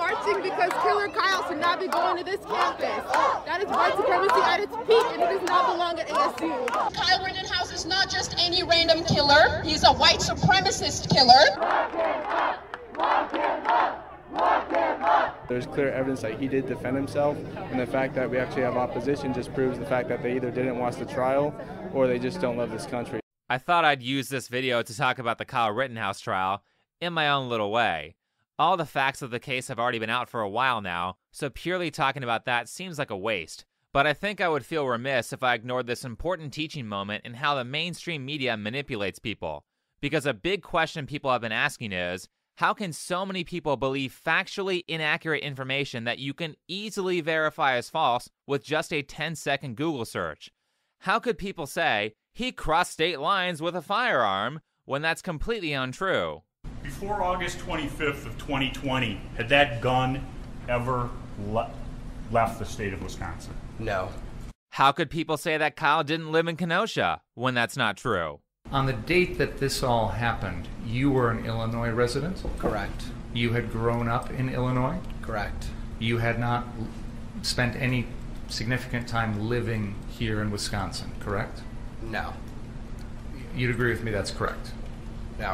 marching because Killer Kyle should not be going to this campus. That is white supremacy at its peak, and it does not belong at ASU. Kyle Rittenhouse is not just any random killer. He's a white supremacist killer. Lock him up! Lock him up! Lock him up! There's clear evidence that he did defend himself, and the fact that we actually have opposition just proves the fact that they either didn't watch the trial or they just don't love this country. I thought I'd use this video to talk about the Kyle Rittenhouse trial in my own little way. All the facts of the case have already been out for a while now, so purely talking about that seems like a waste. But I think I would feel remiss if I ignored this important teaching moment in how the mainstream media manipulates people. Because a big question people have been asking is, how can so many people believe factually inaccurate information that you can easily verify as false with just a 10-second Google search? How could people say, he crossed state lines with a firearm, when that's completely untrue? Before August 25th of 2020, had that gun ever left the state of Wisconsin? No. How could people say that Kyle didn't live in Kenosha, when that's not true? On the date that this all happened, you were an Illinois resident? Correct. You had grown up in Illinois? Correct. You had not spent any significant time living here in Wisconsin, correct? No. You'd agree with me that's correct? No,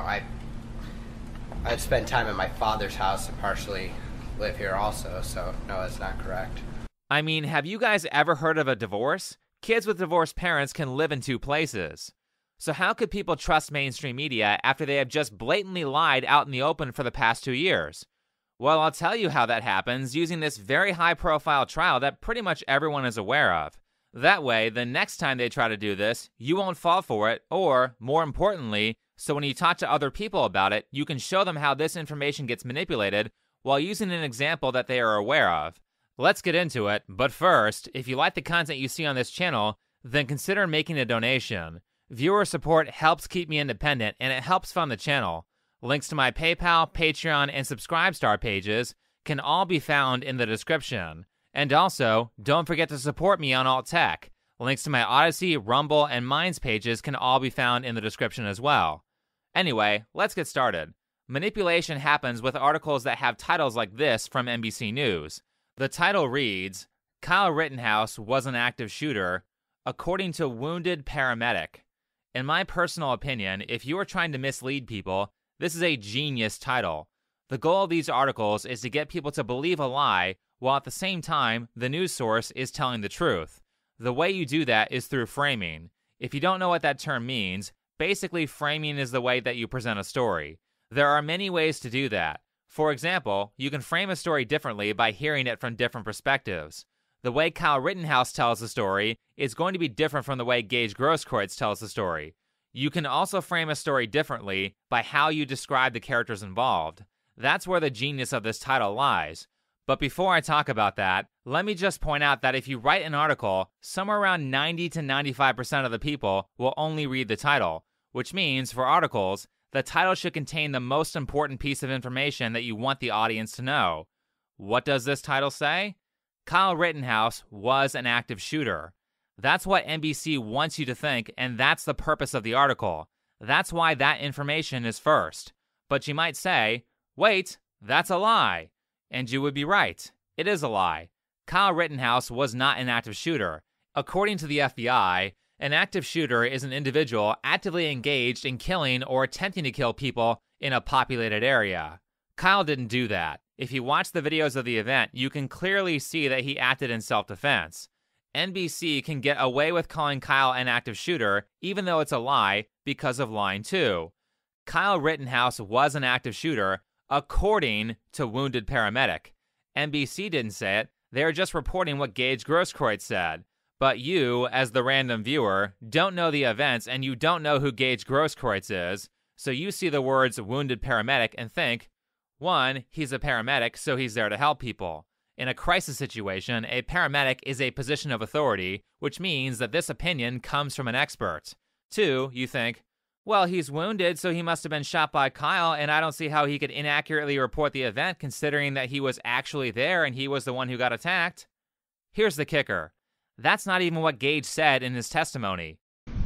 I've spent time at my father's house and partially live here also, so no, that's not correct. I mean, have you guys ever heard of a divorce? Kids with divorced parents can live in two places. So how could people trust mainstream media after they have just blatantly lied out in the open for the past 2 years? Well, I'll tell you how that happens using this very high-profile trial that pretty much everyone is aware of. That way, the next time they try to do this, you won't fall for it, or, more importantly, so when you talk to other people about it, you can show them how this information gets manipulated while using an example that they are aware of. Let's get into it, but first, if you like the content you see on this channel, then consider making a donation. Viewer support helps keep me independent, and it helps fund the channel. Links to my PayPal, Patreon, and SubscribeStar pages can all be found in the description. And also, don't forget to support me on Alt Tech. Links to my Odyssey, Rumble, and Minds pages can all be found in the description as well. Anyway, let's get started. Manipulation happens with articles that have titles like this from NBC News. The title reads, Kyle Rittenhouse was an active shooter, according to wounded paramedic. In my personal opinion, if you are trying to mislead people, this is a genius title. The goal of these articles is to get people to believe a lie while at the same time, the news source is telling the truth. The way you do that is through framing. If you don't know what that term means, basically framing is the way that you present a story. There are many ways to do that. For example, you can frame a story differently by hearing it from different perspectives. The way Kyle Rittenhouse tells the story is going to be different from the way Gaige Grosskreutz tells the story. You can also frame a story differently by how you describe the characters involved. That's where the genius of this title lies. But before I talk about that, let me just point out that if you write an article, somewhere around 90 to 95% of the people will only read the title, which means, for articles, the title should contain the most important piece of information that you want the audience to know. What does this title say? Kyle Rittenhouse was an active shooter. That's what NBC wants you to think, and that's the purpose of the article. That's why that information is first. But you might say, wait, that's a lie. And you would be right. It is a lie. Kyle Rittenhouse was not an active shooter. According to the FBI, an active shooter is an individual actively engaged in killing or attempting to kill people in a populated area. Kyle didn't do that. If you watch the videos of the event, you can clearly see that he acted in self-defense. NBC can get away with calling Kyle an active shooter, even though it's a lie, because of line 2. Kyle Rittenhouse was an active shooter, according to wounded paramedic. NBC didn't say it, they are just reporting what Gaige Grosskreutz said. But you, as the random viewer, don't know the events and you don't know who Gaige Grosskreutz is, so you see the words wounded paramedic and think, 1, he's a paramedic, so he's there to help people. In a crisis situation, a paramedic is a position of authority, which means that this opinion comes from an expert. 2, you think, well, he's wounded, so he must have been shot by Kyle, and I don't see how he could inaccurately report the event considering that he was actually there and he was the one who got attacked. Here's the kicker. That's not even what Gaige said in his testimony.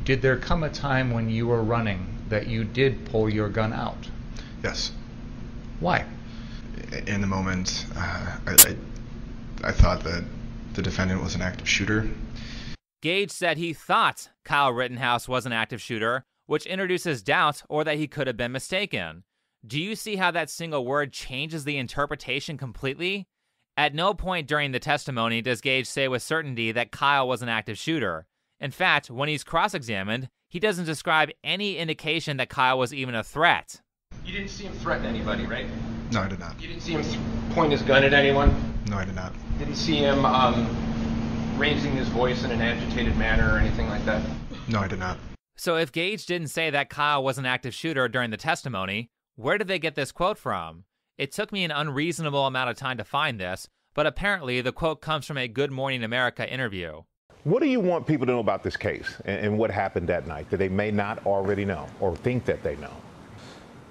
Did there come a time when you were running that you did pull your gun out? Yes. Why? in the moment, I thought that the defendant was an active shooter. Gaige said he thought Kyle Rittenhouse was an active shooter, which introduces doubt or that he could have been mistaken. Do you see how that single word changes the interpretation completely? At no point during the testimony does Gaige say with certainty that Kyle was an active shooter. In fact, when he's cross-examined, he doesn't describe any indication that Kyle was even a threat. You didn't see him threaten anybody, right? No, I did not. You didn't see him point his gun at anyone? No, I did not. Didn't see him raising his voice in an agitated manner or anything like that? No, I did not. So if Gaige didn't say that Kyle was an active shooter during the testimony, where did they get this quote from? It took me an unreasonable amount of time to find this, but apparently the quote comes from a Good Morning America interview. What do you want people to know about this case and what happened that night that they may not already know or think that they know?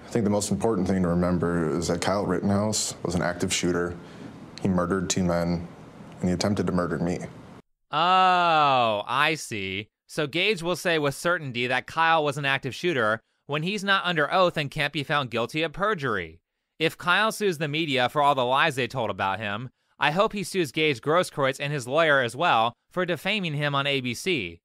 I think the most important thing to remember is that Kyle Rittenhouse was an active shooter. He murdered two men, and he attempted to murder me. Oh, I see. So Gaige will say with certainty that Kyle was an active shooter when he's not under oath and can't be found guilty of perjury. If Kyle sues the media for all the lies they told about him, I hope he sues Gaige Grosskreutz and his lawyer as well for defaming him on ABC.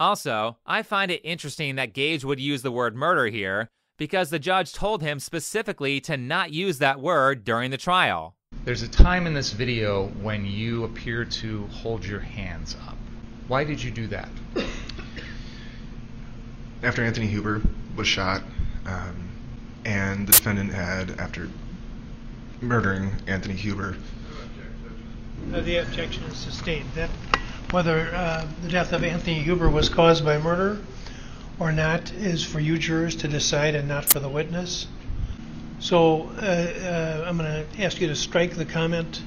Also, I find it interesting that Gaige would use the word murder here because the judge told him specifically to not use that word during the trial. There's a time in this video when you appear to hold your hands up. Why did you do that? After Anthony Huber was shot, and the defendant had, after murdering Anthony Huber, the objection is sustained that whether the death of Anthony Huber was caused by murder or not is for you jurors to decide and not for the witness. So I'm going to ask you to strike the comment.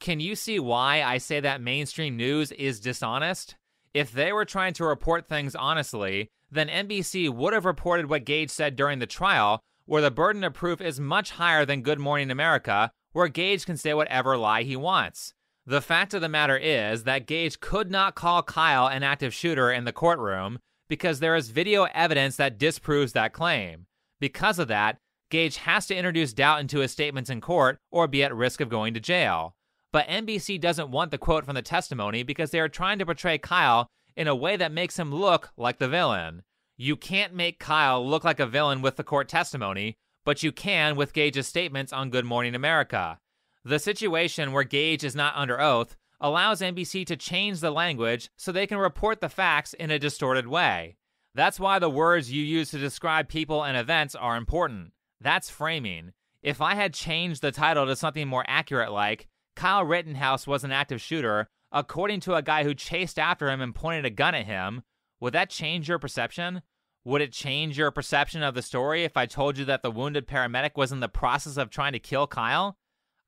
Can you see why I say that mainstream news is dishonest? If they were trying to report things honestly, then NBC would have reported what Gaige said during the trial, where the burden of proof is much higher than Good Morning America, where Gaige can say whatever lie he wants. The fact of the matter is that Gaige could not call Kyle an active shooter in the courtroom because there is video evidence that disproves that claim. Because of that, Gaige has to introduce doubt into his statements in court or be at risk of going to jail. But NBC doesn't want the quote from the testimony because they are trying to portray Kyle in a way that makes him look like the villain. You can't make Kyle look like a villain with the court testimony, but you can with Gaige's statements on Good Morning America. The situation where Gaige is not under oath allows NBC to change the language so they can report the facts in a distorted way. That's why the words you use to describe people and events are important. That's framing. If I had changed the title to something more accurate like, Kyle Rittenhouse was an active shooter, according to a guy who chased after him and pointed a gun at him, would that change your perception? Would it change your perception of the story if I told you that the wounded paramedic was in the process of trying to kill Kyle?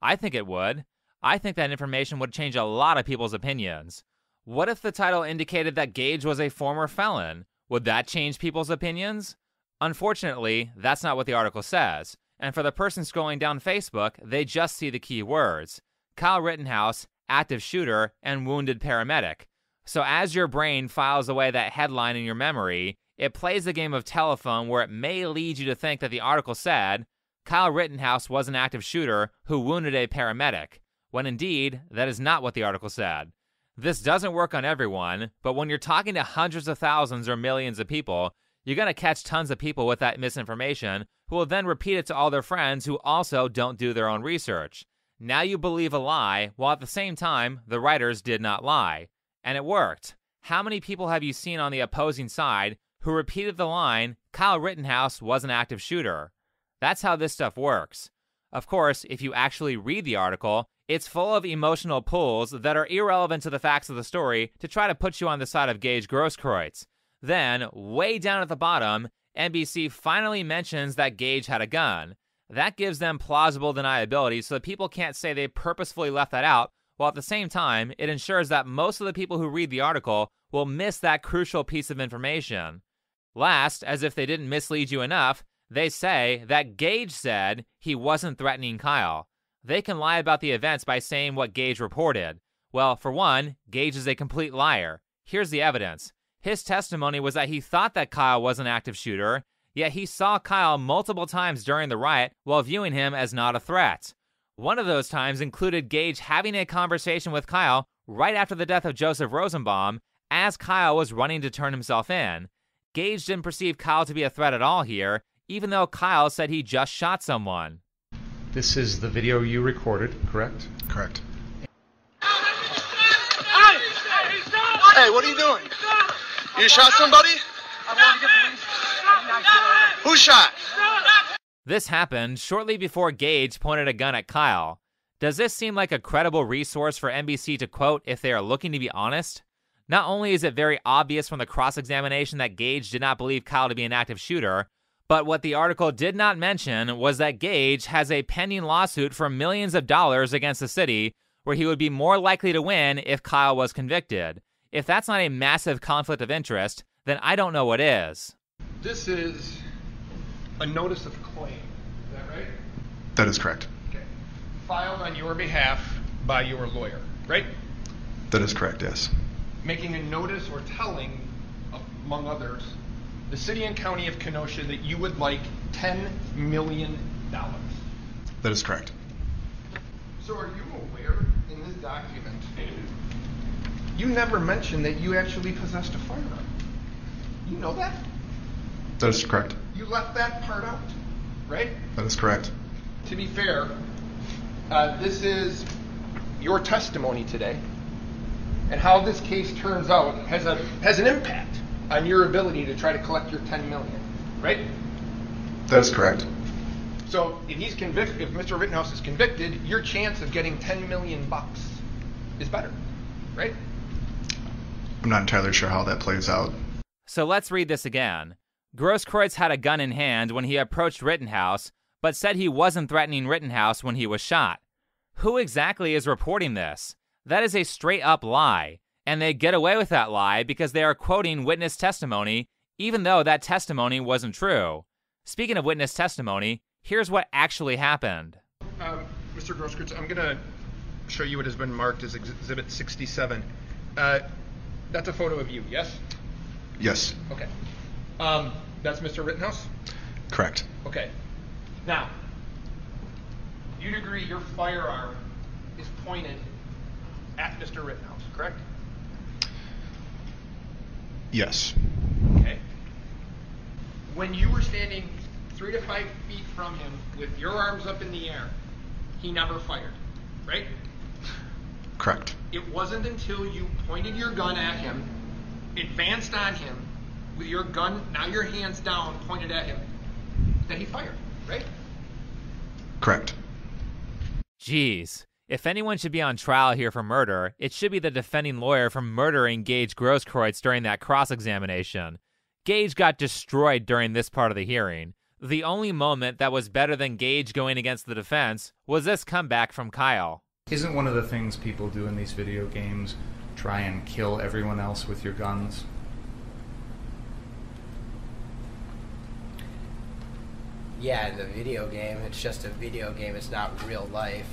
I think it would. I think that information would change a lot of people's opinions. What if the title indicated that Gaige was a former felon? Would that change people's opinions? Unfortunately, that's not what the article says. And for the person scrolling down Facebook, they just see the key words. Kyle Rittenhouse, active shooter, and wounded paramedic. So as your brain files away that headline in your memory, it plays the game of telephone where it may lead you to think that the article said, Kyle Rittenhouse was an active shooter who wounded a paramedic, when indeed, that is not what the article said. This doesn't work on everyone, but when you're talking to hundreds of thousands or millions of people, you're going to catch tons of people with that misinformation who will then repeat it to all their friends who also don't do their own research. Now you believe a lie, while at the same time, the writers did not lie. And it worked. How many people have you seen on the opposing side who repeated the line, Kyle Rittenhouse was an active shooter? That's how this stuff works. Of course, if you actually read the article, it's full of emotional pulls that are irrelevant to the facts of the story to try to put you on the side of Gaige Grosskreutz. Then, way down at the bottom, NBC finally mentions that Gaige had a gun. That gives them plausible deniability so that people can't say they purposefully left that out, while at the same time, it ensures that most of the people who read the article will miss that crucial piece of information. Last, as if they didn't mislead you enough, they say that Gaige said he wasn't threatening Kyle. They can lie about the events by saying what Gaige reported. Well, for one, Gaige is a complete liar. Here's the evidence. His testimony was that he thought that Kyle was an active shooter, yet he saw Kyle multiple times during the riot while viewing him as not a threat. One of those times included Gaige having a conversation with Kyle right after the death of Joseph Rosenbaum as Kyle was running to turn himself in. Gaige didn't perceive Kyle to be a threat at all here, even though Kyle said he just shot someone. This is the video you recorded, correct? Correct. Hey, what are you doing? You shot somebody? Who shot? This happened shortly before Gaige pointed a gun at Kyle. Does this seem like a credible resource for NBC to quote if they are looking to be honest? Not only is it very obvious from the cross-examination that Gaige did not believe Kyle to be an active shooter, but what the article did not mention was that Gaige has a pending lawsuit for millions of dollars against the city, where he would be more likely to win if Kyle was convicted. If that's not a massive conflict of interest, then I don't know what is. This is a notice of claim, is that right? That is correct. Okay. Filed on your behalf by your lawyer, right? That is correct, yes. Making a notice or telling, among others, the city and county of Kenosha that you would like $10 million. That is correct. So are you aware in this document, you never mentioned that you actually possessed a firearm? You know that? That is correct. You left that part out, right? That is correct. To be fair, this is your testimony today, and how this case turns out has an impact on your ability to try to collect your $10 million, right? That is correct. So if Mr. Rittenhouse is convicted, your chance of getting $10 million is better, right? I'm not entirely sure how that plays out. So let's read this again. Grosskreutz had a gun in hand when he approached Rittenhouse, but said he wasn't threatening Rittenhouse when he was shot. Who exactly is reporting this? That is a straight-up lie, and they get away with that lie because they are quoting witness testimony, even though that testimony wasn't true. Speaking of witness testimony, here's what actually happened. Mr. Grosskreutz, I'm going to show you what has been marked as Exhibit 67. That's a photo of you, yes? Yes. Okay. That's Mr. Rittenhouse? Correct. Okay. Now, you'd agree your firearm is pointed at Mr. Rittenhouse, correct? Yes. Okay. When you were standing 3 to 5 feet from him with your arms up in the air, he never fired, right? Correct. It wasn't until you pointed your gun at him, advanced on him, with your gun, now your hands down, pointed at him, that he fired, right? Correct. Jeez. If anyone should be on trial here for murder, it should be the defending lawyer for murdering Gaige Grosskreutz during that cross-examination. Gaige got destroyed during this part of the hearing. The only moment that was better than Gaige going against the defense was this comeback from Kyle. Isn't one of the things people do in these video games try and kill everyone else with your guns? Yeah, in the video game, it's just a video game, it's not real life.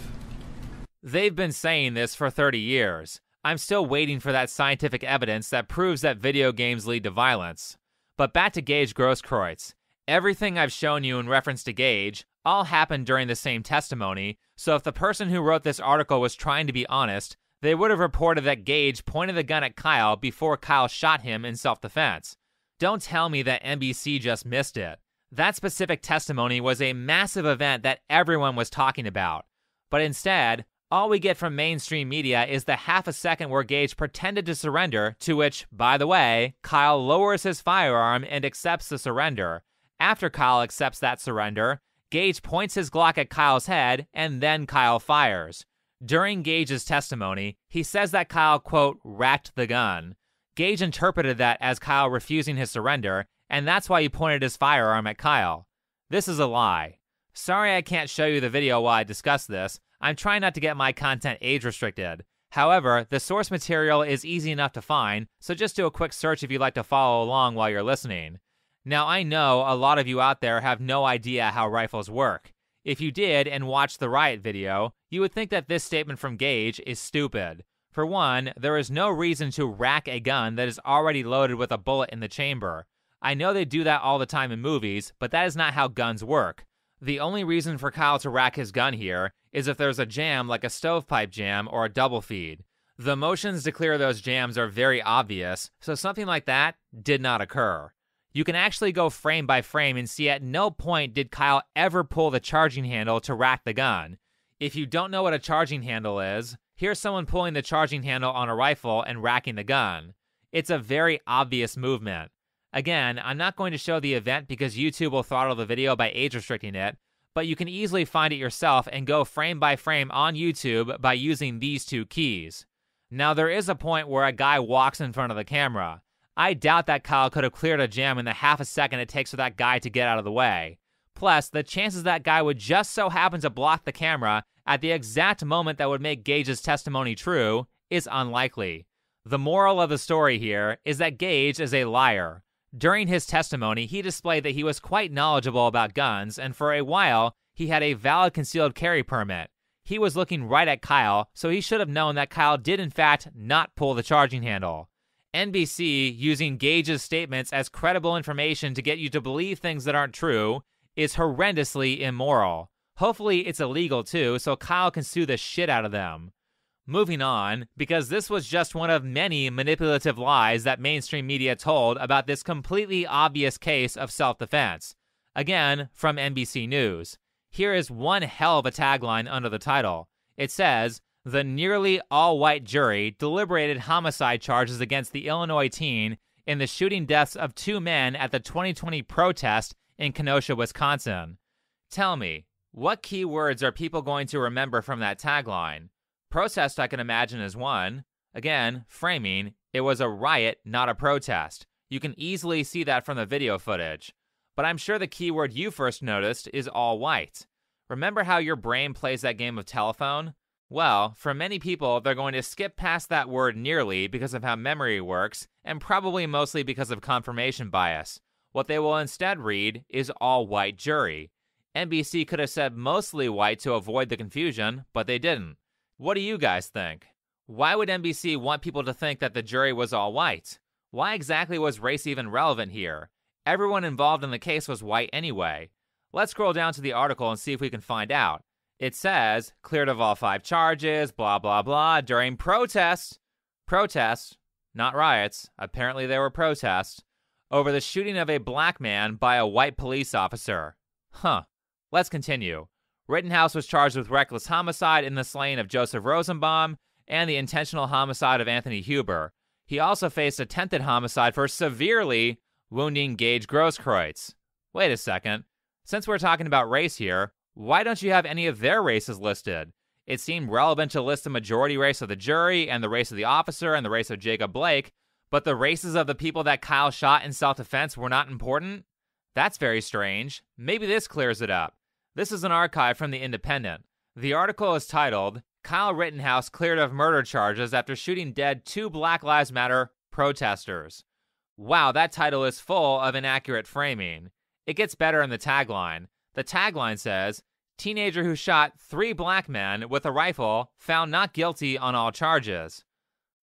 They've been saying this for 30 years. I'm still waiting for that scientific evidence that proves that video games lead to violence. But back to Gaige Grosskreutz. Everything I've shown you in reference to Gaige all happened during the same testimony, so if the person who wrote this article was trying to be honest, they would have reported that Gaige pointed the gun at Kyle before Kyle shot him in self-defense. Don't tell me that NBC just missed it. That specific testimony was a massive event that everyone was talking about. But instead, all we get from mainstream media is the half a second where Gaige pretended to surrender, to which, by the way, Kyle lowers his firearm and accepts the surrender. After Kyle accepts that surrender, Gaige points his Glock at Kyle's head, and then Kyle fires. During Gaige's testimony, he says that Kyle, quote, racked the gun. Gaige interpreted that as Kyle refusing his surrender, and that's why he pointed his firearm at Kyle. This is a lie. Sorry I can't show you the video while I discuss this. I'm trying not to get my content age restricted. However, the source material is easy enough to find, so just do a quick search if you'd like to follow along while you're listening. Now I know a lot of you out there have no idea how rifles work. If you did and watched the riot video, you would think that this statement from Gaige is stupid. For one, there is no reason to rack a gun that is already loaded with a bullet in the chamber. I know they do that all the time in movies, but that is not how guns work. The only reason for Kyle to rack his gun here is if there's a jam like a stovepipe jam or a double feed. The motions to clear those jams are very obvious, so something like that did not occur. You can actually go frame by frame and see at no point did Kyle ever pull the charging handle to rack the gun. If you don't know what a charging handle is, here's someone pulling the charging handle on a rifle and racking the gun. It's a very obvious movement. Again, I'm not going to show the event because YouTube will throttle the video by age restricting it, but you can easily find it yourself and go frame by frame on YouTube by using these two keys. Now, there is a point where a guy walks in front of the camera. I doubt that Kyle could have cleared a jam in the half a second it takes for that guy to get out of the way. Plus, the chances that guy would just so happen to block the camera at the exact moment that would make Gaige's testimony true is unlikely. The moral of the story here is that Gaige is a liar. During his testimony, he displayed that he was quite knowledgeable about guns, and for a while, he had a valid concealed carry permit. He was looking right at Kyle, so he should have known that Kyle did in fact not pull the charging handle. NBC, using Gaige's statements as credible information to get you to believe things that aren't true, is horrendously immoral. Hopefully it's illegal too, so Kyle can sue the shit out of them. Moving on, because this was just one of many manipulative lies that mainstream media told about this completely obvious case of self-defense. Again, from NBC News. Here is one hell of a tagline under the title. It says, "The nearly all-white jury deliberated homicide charges against the Illinois teen in the shooting deaths of two men at the 2020 protest in Kenosha, Wisconsin." Tell me, what key words are people going to remember from that tagline? Protest, I can imagine, is one. Again, framing, it was a riot, not a protest. You can easily see that from the video footage. But I'm sure the keyword you first noticed is all white. Remember how your brain plays that game of telephone? Well, for many people, they're going to skip past that word nearly because of how memory works, and probably mostly because of confirmation bias. What they will instead read is all white jury. NBC could have said mostly white to avoid the confusion, but they didn't. What do you guys think? Why would NBC want people to think that the jury was all white? Why exactly was race even relevant here? Everyone involved in the case was white anyway. Let's scroll down to the article and see if we can find out. It says, cleared of all five charges, blah, blah, blah, during protests. Protests, not riots. Apparently there were protests. Over the shooting of a black man by a white police officer. Huh. Let's continue. Rittenhouse was charged with reckless homicide in the slaying of Joseph Rosenbaum and the intentional homicide of Anthony Huber. He also faced attempted homicide for severely wounding Gaige Grosskreutz. Wait a second. Since we're talking about race here, why don't you have any of their races listed? It seemed relevant to list the majority race of the jury and the race of the officer and the race of Jacob Blake, but the races of the people that Kyle shot in self-defense were not important? That's very strange. Maybe this clears it up. This is an archive from The Independent. The article is titled, "Kyle Rittenhouse Cleared of Murder Charges After Shooting Dead Two Black Lives Matter Protesters." Wow, that title is full of inaccurate framing. It gets better in the tagline. The tagline says, "Teenager who shot three black men with a rifle found not guilty on all charges."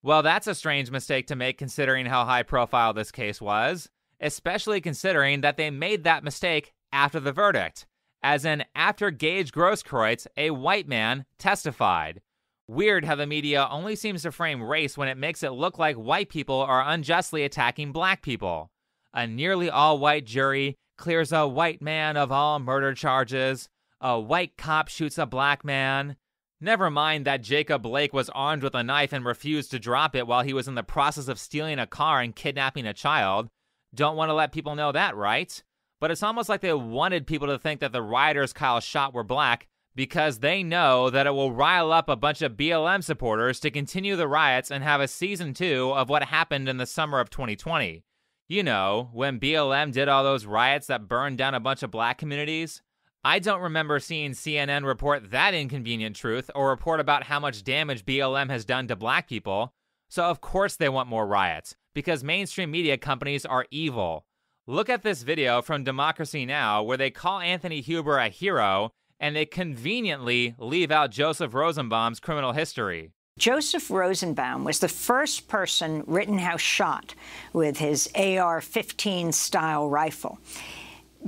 Well, that's a strange mistake to make considering how high profile this case was, especially considering that they made that mistake after the verdict, as in after Gaige Grosskreutz, a white man, testified. Weird how the media only seems to frame race when it makes it look like white people are unjustly attacking black people. A nearly all-white jury clears a white man of all murder charges. A white cop shoots a black man. Never mind that Jacob Blake was armed with a knife and refused to drop it while he was in the process of stealing a car and kidnapping a child. Don't want to let people know that, right? But it's almost like they wanted people to think that the rioters Kyle shot were black, because they know that it will rile up a bunch of BLM supporters to continue the riots and have a season 2 of what happened in the summer of 2020. You know, when BLM did all those riots that burned down a bunch of black communities? I don't remember seeing CNN report that inconvenient truth or report about how much damage BLM has done to black people. So of course they want more riots, because mainstream media companies are evil. Look at this video from Democracy Now! Where they call Anthony Huber a hero, and they conveniently leave out Joseph Rosenbaum's criminal history. Joseph Rosenbaum was the first person Rittenhouse shot with his AR-15 style rifle.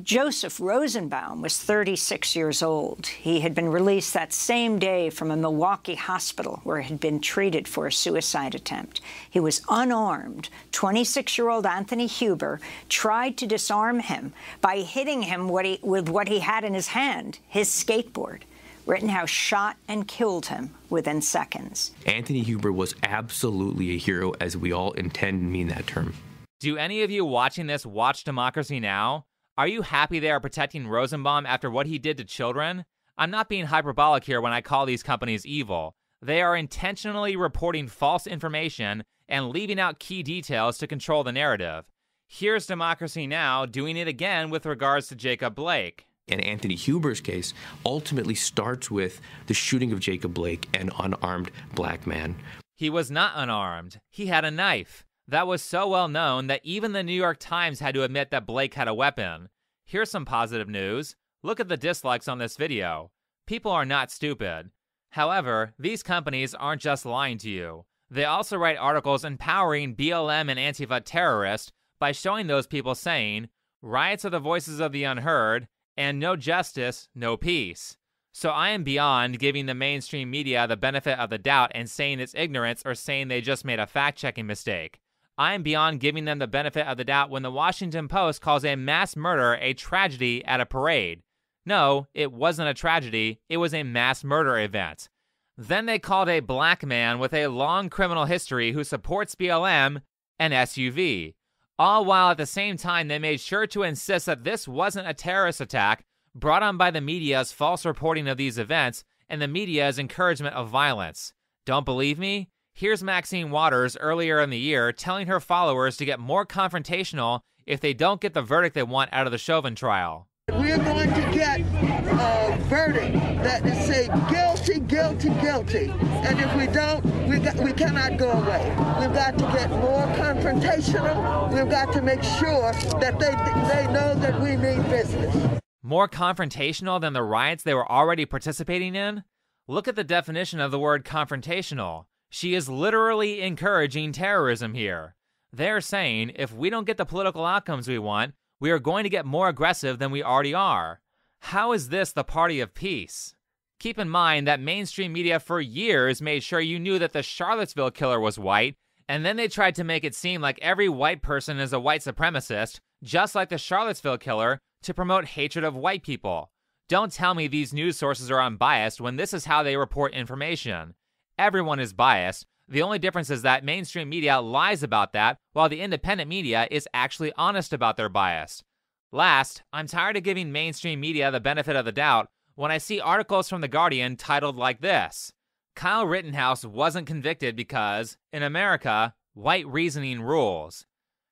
Joseph Rosenbaum was 36 years old. He had been released that same day from a Milwaukee hospital where he had been treated for a suicide attempt. He was unarmed. 26-year-old Anthony Huber tried to disarm him by hitting him with what he had in his hand, his skateboard. Rittenhouse shot and killed him within seconds. Anthony Huber was absolutely a hero, as we all intend and mean that term. Do any of you watching this watch Democracy Now? Are you happy they are protecting Rosenbaum after what he did to children? I'm not being hyperbolic here when I call these companies evil. They are intentionally reporting false information and leaving out key details to control the narrative. Here's Democracy Now! Doing it again with regards to Jacob Blake. And Anthony Huber's case ultimately starts with the shooting of Jacob Blake, an unarmed black man. He was not unarmed. He had a knife. That was so well known that even the New York Times had to admit that Blake had a weapon. Here's some positive news. Look at the dislikes on this video. People are not stupid. However, these companies aren't just lying to you. They also write articles empowering BLM and Antifa terrorists by showing those people saying, "Riots are the voices of the unheard," and "no justice, no peace." So I am beyond giving the mainstream media the benefit of the doubt and saying it's ignorance or saying they just made a fact-checking mistake. I am beyond giving them the benefit of the doubt when the Washington Post calls a mass murder a tragedy at a parade. No, it wasn't a tragedy, it was a mass murder event. Then they called a black man with a long criminal history who supports BLM an SUV. All while at the same time they made sure to insist that this wasn't a terrorist attack brought on by the media's false reporting of these events and the media's encouragement of violence. Don't believe me? Here's Maxine Waters earlier in the year telling her followers to get more confrontational if they don't get the verdict they want out of the Chauvin trial. We are going to get a verdict that is say guilty, guilty, guilty. And if we don't, we cannot go away. We've got to get more confrontational. We've got to make sure that they know that we mean business. More confrontational than the riots they were already participating in? Look at the definition of the word confrontational. She is literally encouraging terrorism here. They're saying if we don't get the political outcomes we want, we are going to get more aggressive than we already are. How is this the party of peace? Keep in mind that mainstream media for years made sure you knew that the Charlottesville killer was white, and then they tried to make it seem like every white person is a white supremacist, just like the Charlottesville killer, to promote hatred of white people. Don't tell me these news sources are unbiased when this is how they report information. Everyone is biased. The only difference is that mainstream media lies about that, while the independent media is actually honest about their bias. Last, I'm tired of giving mainstream media the benefit of the doubt when I see articles from The Guardian titled like this: Kyle Rittenhouse wasn't convicted because, in America, white reasoning rules.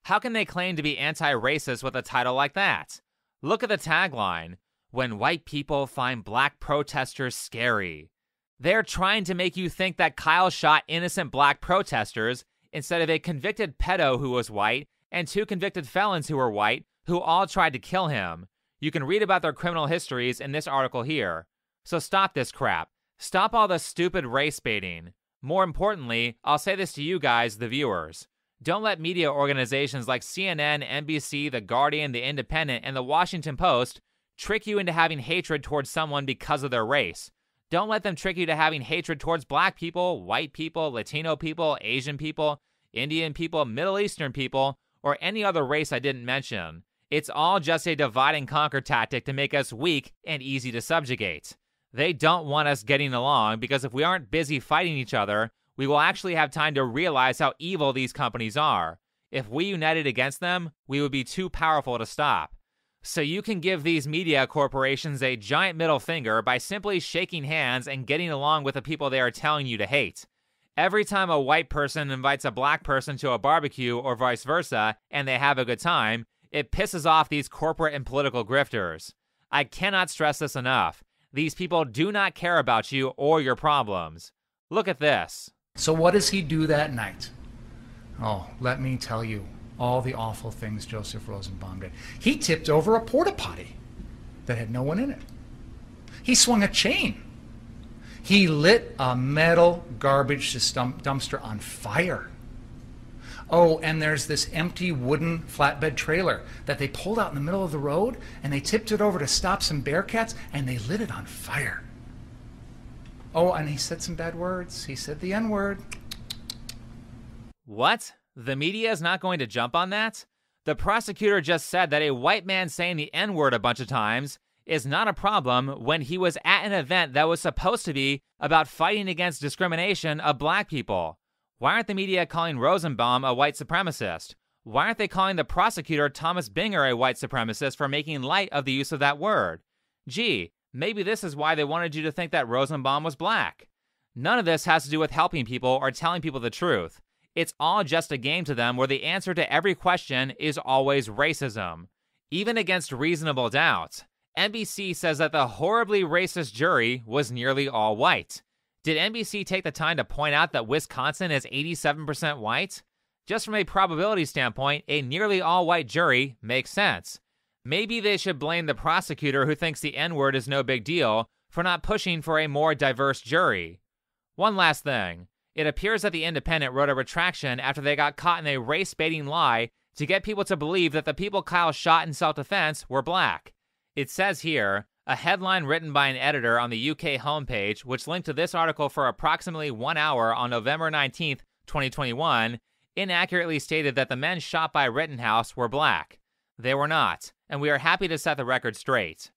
How can they claim to be anti-racist with a title like that? Look at the tagline: when white people find black protesters scary. They're trying to make you think that Kyle shot innocent black protesters instead of a convicted pedo who was white and two convicted felons who were white who all tried to kill him. You can read about their criminal histories in this article here. So stop this crap. Stop all the stupid race baiting. More importantly, I'll say this to you guys, the viewers. Don't let media organizations like CNN, NBC, The Guardian, The Independent, and The Washington Post trick you into having hatred towards someone because of their race. Don't let them trick you to having hatred towards black people, white people, Latino people, Asian people, Indian people, Middle Eastern people, or any other race I didn't mention. It's all just a divide and conquer tactic to make us weak and easy to subjugate. They don't want us getting along because if we aren't busy fighting each other, we will actually have time to realize how evil these companies are. If we united against them, we would be too powerful to stop. So you can give these media corporations a giant middle finger by simply shaking hands and getting along with the people they are telling you to hate. Every time a white person invites a black person to a barbecue or vice versa and they have a good time, it pisses off these corporate and political grifters. I cannot stress this enough. These people do not care about you or your problems. Look at this. So what does he do that night? Oh, let me tell you. All the awful things Joseph Rosenbaum did. He tipped over a porta potty that had no one in it. He swung a chain. He lit a metal garbage dumpster on fire. Oh, and there's this empty wooden flatbed trailer that they pulled out in the middle of the road, and they tipped it over to stop some bearcats, and they lit it on fire. Oh, and he said some bad words. He said the N-word. What? The media is not going to jump on that? The prosecutor just said that a white man saying the N-word a bunch of times is not a problem when he was at an event that was supposed to be about fighting against discrimination of black people. Why aren't the media calling Rosenbaum a white supremacist? Why aren't they calling the prosecutor Thomas Binger a white supremacist for making light of the use of that word? Gee, maybe this is why they wanted you to think that Rosenbaum was black. None of this has to do with helping people or telling people the truth. It's all just a game to them where the answer to every question is always racism, even against reasonable doubt. NBC says that the horribly racist jury was nearly all white. Did NBC take the time to point out that Wisconsin is 87% white? Just from a probability standpoint, a nearly all-white jury makes sense. Maybe they should blame the prosecutor who thinks the N-word is no big deal for not pushing for a more diverse jury. One last thing. It appears that The Independent wrote a retraction after they got caught in a race-baiting lie to get people to believe that the people Kyle shot in self-defense were black. It says here, a headline written by an editor on the UK homepage, which linked to this article for approximately 1 hour on November 19, 2021, inaccurately stated that the men shot by Rittenhouse were black. They were not, and we are happy to set the record straight.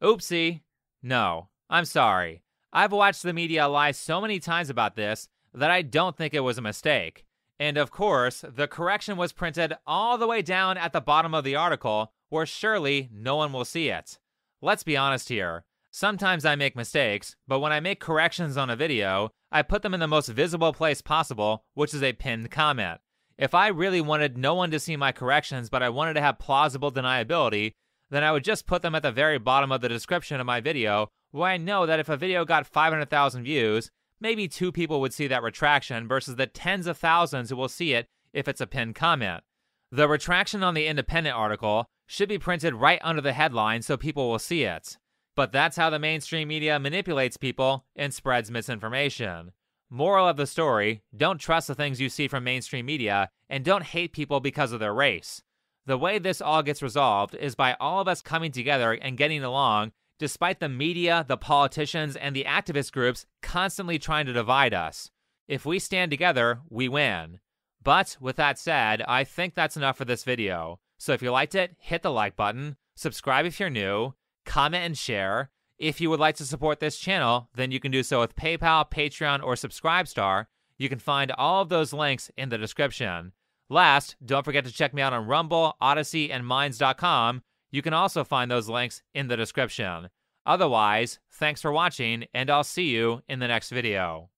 Oopsie. No, I'm sorry. I've watched the media lie so many times about this that I don't think it was a mistake. And of course, the correction was printed all the way down at the bottom of the article, where surely no one will see it. Let's be honest here. Sometimes I make mistakes, but when I make corrections on a video, I put them in the most visible place possible, which is a pinned comment. If I really wanted no one to see my corrections, but I wanted to have plausible deniability, then I would just put them at the very bottom of the description of my video, where I know that if a video got 500,000 views, maybe 2 people would see that retraction versus the tens of thousands who will see it if it's a pinned comment. The retraction on the Independent article should be printed right under the headline so people will see it. But that's how the mainstream media manipulates people and spreads misinformation. Moral of the story, don't trust the things you see from mainstream media, and don't hate people because of their race. The way this all gets resolved is by all of us coming together and getting along, despite the media, the politicians, and the activist groups constantly trying to divide us. If we stand together, we win. But with that said, I think that's enough for this video. So if you liked it, hit the like button, subscribe if you're new, comment and share. If you would like to support this channel, then you can do so with PayPal, Patreon, or SubscribeStar. You can find all of those links in the description. Last, don't forget to check me out on Rumble, Odyssey, and Minds.com. You can also find those links in the description. Otherwise, thanks for watching, and I'll see you in the next video.